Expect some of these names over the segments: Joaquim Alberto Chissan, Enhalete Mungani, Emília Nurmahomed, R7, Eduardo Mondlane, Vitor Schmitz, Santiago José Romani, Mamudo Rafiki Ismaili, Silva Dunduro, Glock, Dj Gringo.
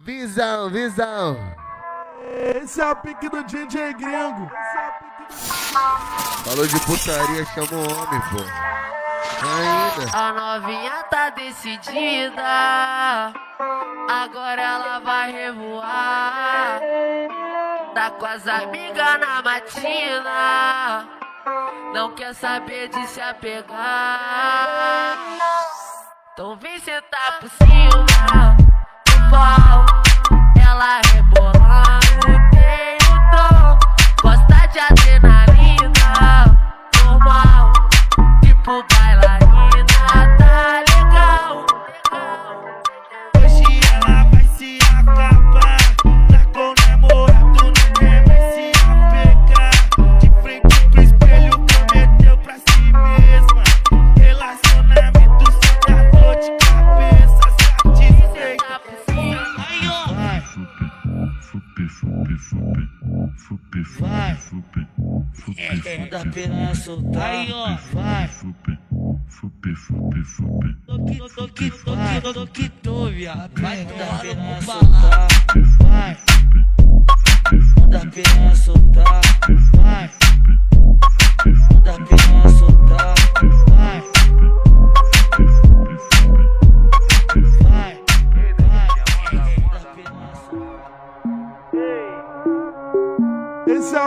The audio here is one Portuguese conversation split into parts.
Visão, visão. Esse é o pique do DJ Gringo. Falou de putaria, chama o homem, pô. Ainda. A novinha tá decidida. Agora ela vai revoar. Tá com as amigas na matina. Não quer saber de se apegar. Então vem sentar por cima do pau. Ela rebolar no peito. Gosta de adrenalina. Normal, tipo bailarina. Tá legal. Hoje ela vai se acabar. Tá com o namorado, ninguém vai se apegar. De frente pro espelho, prometeu pra si mesma. Relacionamento só dá dor de cabeça.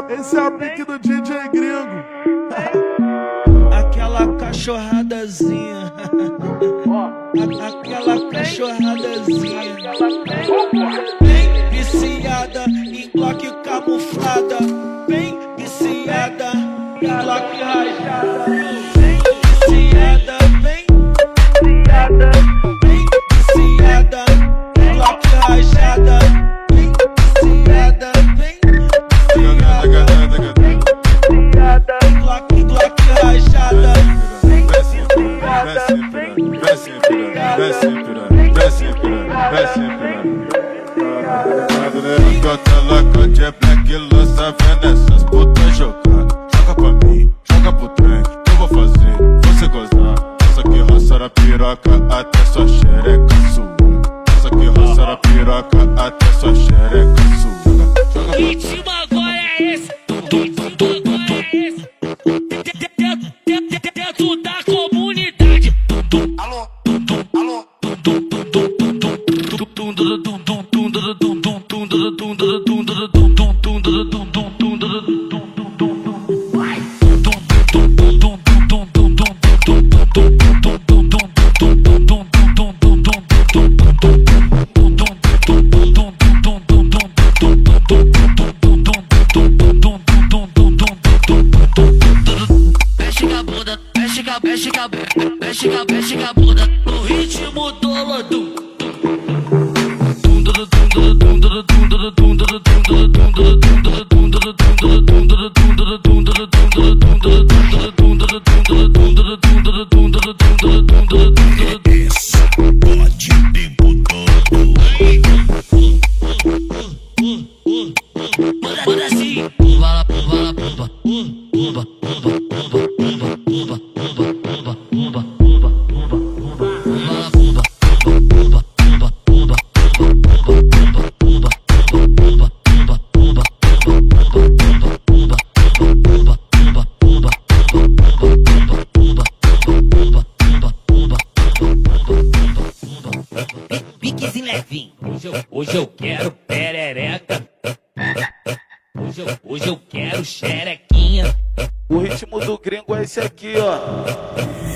Esse é o pique do DJ Gringo. Aquela cachorradazinha. Aquela cachorradazinha. Bem viciada em Glock camuflada. Bem viciada em Glock rajada. Bem viciada, bem viciada. Bem viciada em Glock rajada.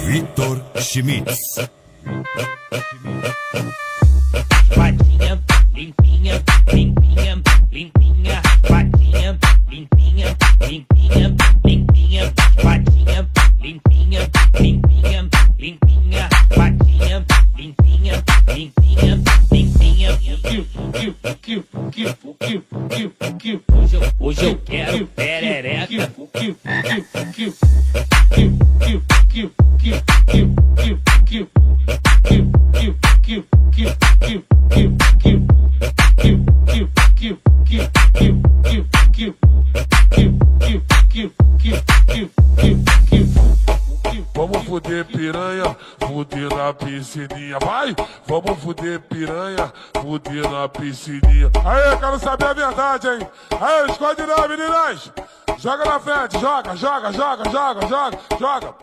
Vitor Schmitz. Patinha, limpinha, limpinha, limpinha. Patinha, limpinha, limpinha, limpinha. Patinha, limpinha, limpinha, limpinha. Patinha, limpinha, limpinha, limpinha. Hoje eu quero perereca. Vamos foder piranha, foder na piscina. piscininha, vai! Vamos fuder piranha, fuder na piscininha. Aê, eu quero saber a verdade, hein? Aê, esconde não, meninas! Joga na frente, joga, joga, joga, joga, joga, joga!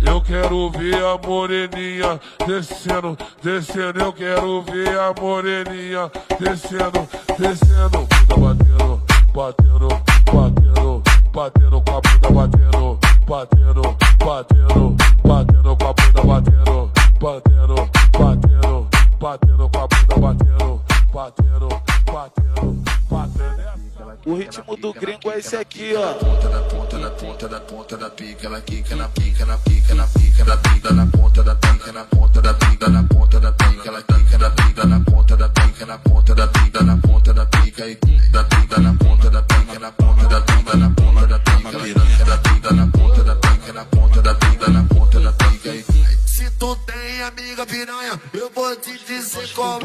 Eu quero ver a moreninha descendo, descendo. Eu quero ver a moreninha descendo, descendo. Tá batendo, batendo, batendo, batendo com a puta, batendo, batendo, batendo, batendo com a puta, batendo, batendo, batendo, batendo com a puta, batendo, batendo, batendo, batendo. O ritmo do gringo é esse aqui, ó. Na ponta, na ponta, na ponta da pica, ela quica na pica, na pica, na pica da pica, na ponta da pica, na ponta da pica, na ponta da pica, ela quica na pica, na ponta da pica, na ponta da pica, na ponta da pica e da pica, na ponta da pica, na ponta da pica, na ponta da pica, da pica, na ponta da pica, na ponta da pica, na ponta da pica e se tu tem amiga piranha, eu vou te dizer como.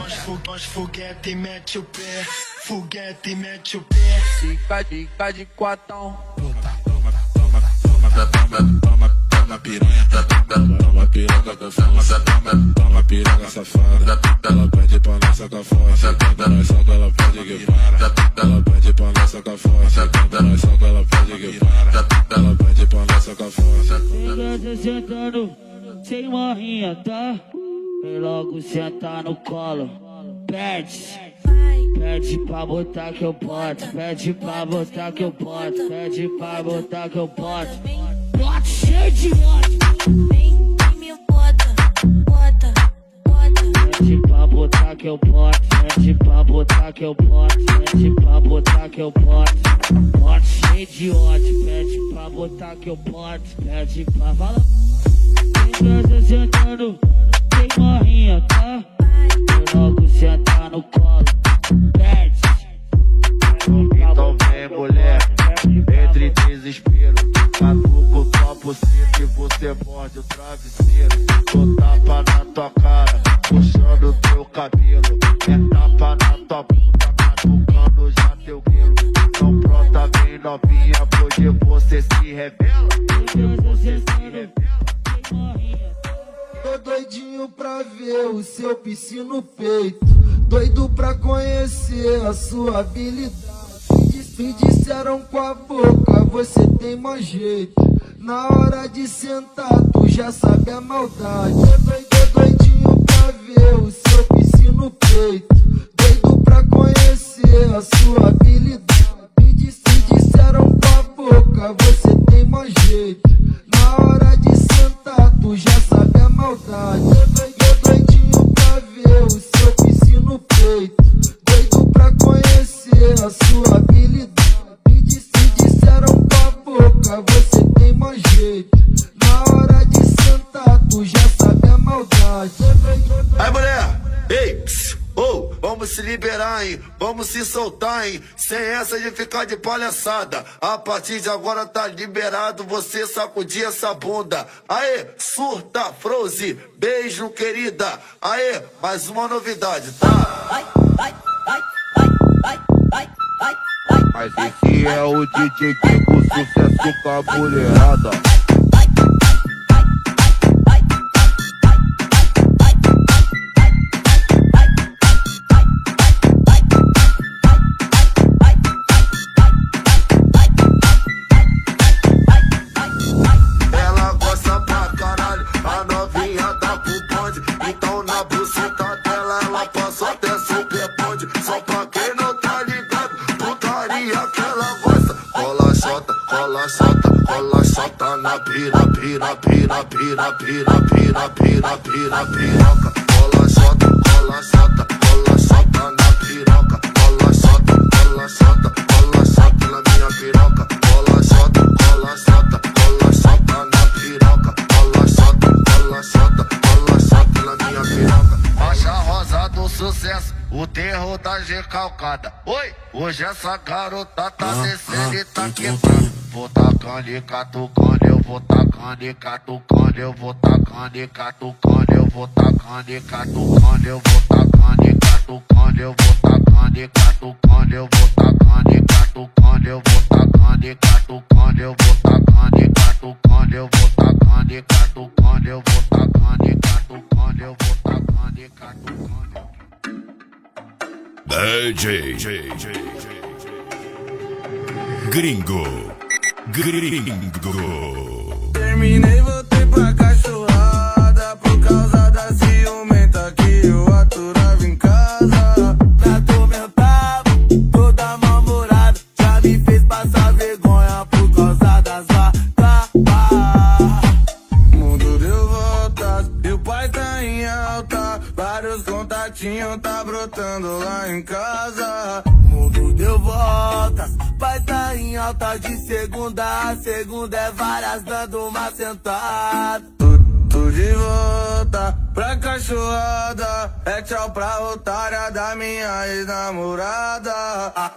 Nós foguete e mete o pé. Foguete mete o pé. Fica de quatão. Toma, toma, toma, toma, toma, toma piranha. Toma piranha gostosa. Toma piranha safada. Ela pede pra nossa com a força. Nós solta, ela pede que para. Ela pede pra nossa com a força. Nós solta, ela pede que para. Ela pede pra nossa com a força. Fica sentando sem morrinha, tá? Vem logo sentar no colo. Pede. Pede pra botar que eu boto, pede pra botar que eu boto, pede pra botar que eu boto. Bote cheio de ódio. Vem e me bota, bota, bota. Pede pra botar que eu boto, pede pra botar que eu boto, pede pra botar que eu boto. Bote cheio de ódio, pede pra botar que eu boto, pede pra falar. Vem sentando, tem morrinha, tá? Vem logo sentar no colo. Então vem mulher, entre desespero. Catuca o topo, sinto e você morde o travesseiro. Tô tapa na tua cara, puxando teu cabelo. É tapa na tua bunda, catucando já teu pelo. Então pronta, bem novinha, porque você se revela. Porque você se revela. Tô doidinho pra ver o seu piscino peito. Doido pra conhecer a sua habilidade. Me disseram com a boca, você tem mó jeito. Na hora de sentar, tu já sabe a maldade. Tô doidinho pra ver o seu piscino peito. Doido pra conhecer a sua habilidade. Me disseram com a boca, você tem mó jeito. Na hora de sentar, tu já sabe a maldade. Tô doidinho pra ver o seu piscino no peito, doido pra conhecer a sua habilidade. Me disseram com a boca, você tem mais jeito. Na hora de sentar, tu já sabe a maldade. Aí mulher, ei, psiu, oh, vamos se liberar, hein? Vamos se soltar, hein? Sem essa de ficar de palhaçada. A partir de agora tá liberado, você sacudir essa bunda. Aê, surta, froze. Beijo, querida. Aê, mais uma novidade, tá? Ai, ai, ai, ai, ai, ai, ai, ai. Mas esse é o DJ Gringo, sucesso com a mulherada. Pira, pira, pira, pira, pira, piroca. Cola solta, cola solta, cola solta na piroca. Cola solta, cola solta, cola solta na minha piroca. Cola solta, cola solta, cola solta na piroca. Cola solta, cola solta, cola solta na minha piroca. Faixa rosa do sucesso, o terror da recalcada. Oi, hoje essa garota tá descendo e tá quebrando. Vou tacando e catucando, eu vou tacando e catucando, eu vou tacando e catucando, eu vou tacando e catucando, eu vou tacando e catucando, eu vou tacando e catucando, eu vou tacando e catucando, eu vou tacando e catucando, eu vou tacando e catucando, eu vou tacando e catucando, eu vou tacando e catucando, eu vou DJ Gringo, Gringo. Terminei, voltei pra cachorrada por causa da ciumenta que eu aturava em casa. Me atormentava, toda mal-humorada, já me fez passar vergonha por causa das vacas. O mundo deu voltas e o pai tá em alta, vários contatinhos tá brotando lá em casa. O mundo deu voltas, pai tá em alta, de segunda a segunda é várias dando uma sentada. Tô de volta pra cachorrada, é tchau pra otária da minha ex-namorada.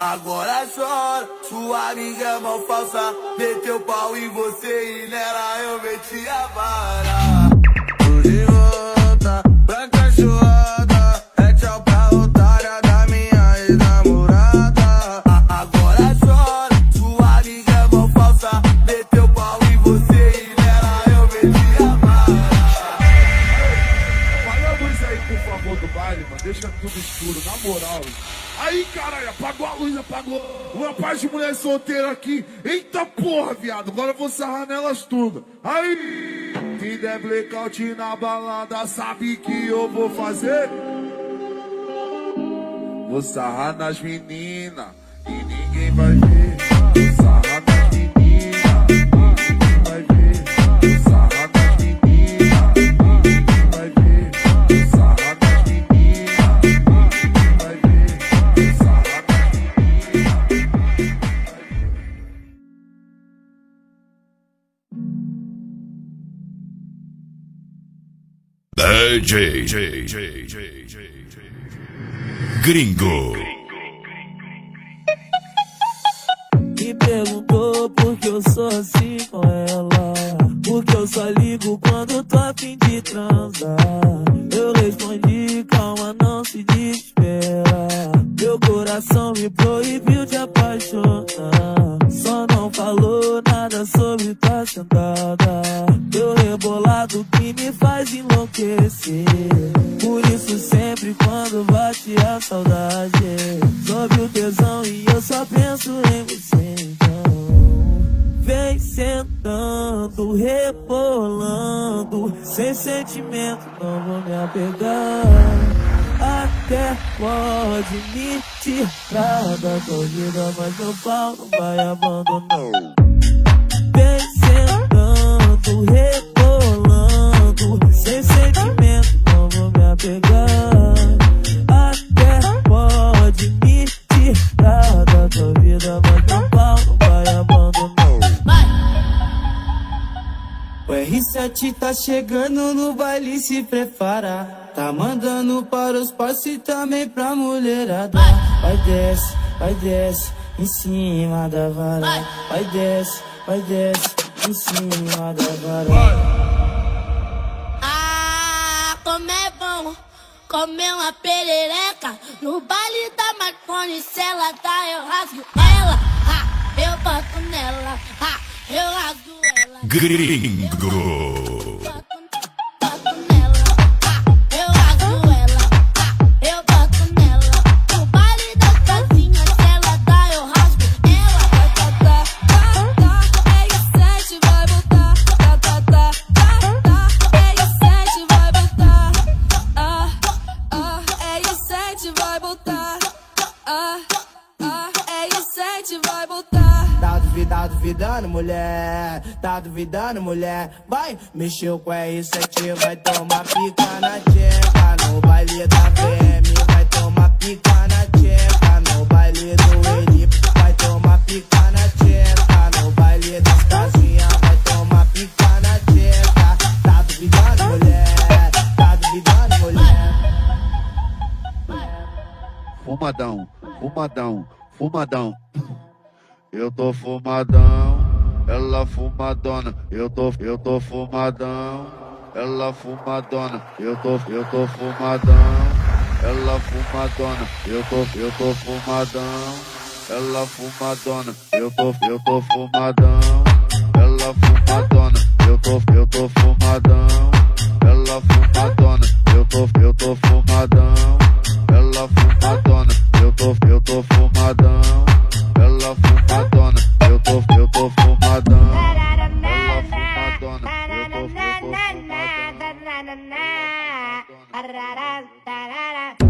Agora chora, sua amiga é mó falsa, meteu pau em você e nela eu meti a vara. Tô de volta pra cachorrada, é tchau pra otária da minha ex-namorada. Deixa tudo escuro, na moral. Aí, caralho, apagou a luz, apagou. Uma parte de mulher solteira aqui. Eita porra, viado, agora eu vou sarrar nelas tudo. Aí, quem der blackout na balada, sabe que eu vou fazer? Vou sarrar nas meninas e ninguém vai ver. Vou sarrar nas meninas e ninguém vai ver. Vou sarrar nas meninas e ninguém vai ver. Vou sarrar. DJ Gringo. Me perguntou por que eu sou assim com ela, porque eu só ligo quando tô a fim de transar. Eu respondi, calma, não se desespera. Meu coração me proibiu de apaixonar, só não falou nada sobre tá sentada. Teu rebolado que me faz enlouquecer, por isso sempre quando bate a saudade sobe o tesão e eu só penso em você. Então vem sentando, rebolando, sem sentimento não vou me apegar. Até pode me tirar da corrida, mas meu pau não vai abandonar. Vem sentando, rebolando, sem sentimento não vou me apegar. Até pode me tirar da corrida, mas meu pau não vai abandonar. O R7 tá chegando no baile, se prepara. Tá mandando para os parceiros e também pra mulherada. Vai desce, em cima da vara. Vai desce, em cima da vara. Ah, como é bom comer uma perereca no baile da maconha. Se ela tá, eu rasgo ela. Ah, eu boto nela. Ah, eu rasgo ela. Gringo. Mulher, tá duvidando, mulher? Vai, mexeu com R7, vai tomar pica na tcheca. No baile da VM, vai tomar pica na tcheca. No baile do Eli, vai tomar pica na tcheca. No baile das casinhas, vai tomar pica na tcheca. Tá duvidando, mulher? Tá duvidando, mulher? Fumadão, fumadão, fumadão. Eu tô fumadão, ela fumadona, eu tô fumadão, ela fumadona, eu tô fumadão, ela fumadona, eu tô fumadão, ela fumadona, eu tô fumadão, ela fumadona, eu tô fumadão, ela fumadona, eu tô fumadão. na na ra ra ra ra.